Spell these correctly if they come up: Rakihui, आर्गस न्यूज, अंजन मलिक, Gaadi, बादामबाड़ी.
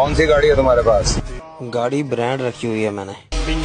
कौन सी गाड़ी है तुम्हारे पास? गाड़ी ब्रांड रखी हुई है मैंने।